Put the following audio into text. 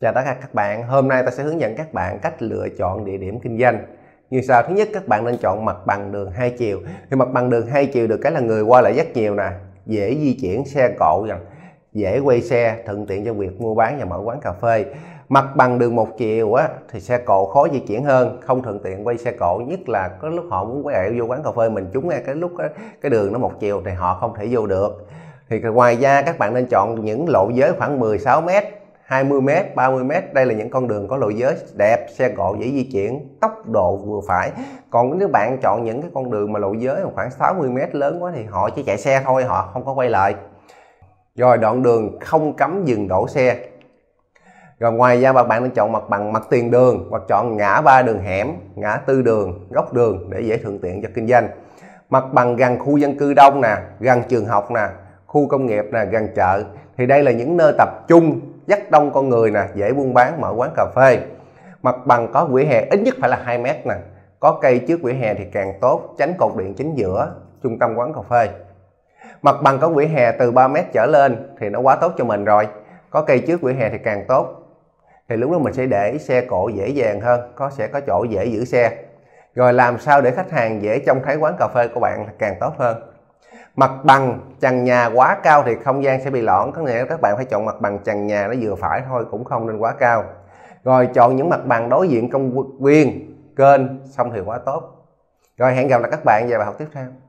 Chào tất cả các bạn, hôm nay ta sẽ hướng dẫn các bạn cách lựa chọn địa điểm kinh doanh như sau. Thứ nhất, các bạn nên chọn mặt bằng đường hai chiều. Thì mặt bằng đường hai chiều được cái là người qua lại rất nhiều nè, dễ di chuyển xe cộ, dễ quay xe, thuận tiện cho việc mua bán và mở quán cà phê. Mặt bằng đường một chiều á thì xe cộ khó di chuyển hơn, không thuận tiện quay xe cộ, nhất là có lúc họ muốn quay lại vô quán cà phê mình chúng ngay cái lúc đó, cái đường nó một chiều thì họ không thể vô được. Thì ngoài ra các bạn nên chọn những lộ giới khoảng 16 m, 20 m, 30 m. Đây là những con đường có lộ giới đẹp, xe cộ dễ di chuyển, tốc độ vừa phải. Còn nếu bạn chọn những cái con đường mà lộ giới khoảng 60 m lớn quá thì họ chỉ chạy xe thôi, họ không có quay lại. Rồi đoạn đường không cấm dừng đổ xe. Rồi ngoài ra bạn nên chọn mặt bằng mặt tiền đường, hoặc chọn ngã ba đường hẻm, ngã tư đường, góc đường để dễ thuận tiện cho kinh doanh. Mặt bằng gần khu dân cư đông nè, gần trường học nè, khu công nghiệp nè, gần chợ. Thì đây là những nơi tập trung rất đông con người nè, dễ buôn bán, mở quán cà phê. Mặt bằng có vỉa hè ít nhất phải là 2 m nè, có cây trước vỉa hè thì càng tốt, tránh cột điện chính giữa trung tâm quán cà phê. Mặt bằng có vỉa hè từ 3 m trở lên thì nó quá tốt cho mình rồi, có cây trước vỉa hè thì càng tốt. Thì lúc đó mình sẽ để xe cộ dễ dàng hơn, sẽ có chỗ dễ giữ xe. Rồi làm sao để khách hàng dễ trông thấy quán cà phê của bạn là càng tốt hơn. Mặt bằng trần nhà quá cao thì không gian sẽ bị lõm, có nghĩa các bạn phải chọn mặt bằng trần nhà nó vừa phải thôi, cũng không nên quá cao. Rồi chọn những mặt bằng đối diện công viên, kênh, xong thì quá tốt. Rồi hẹn gặp lại các bạn vào bài học tiếp theo.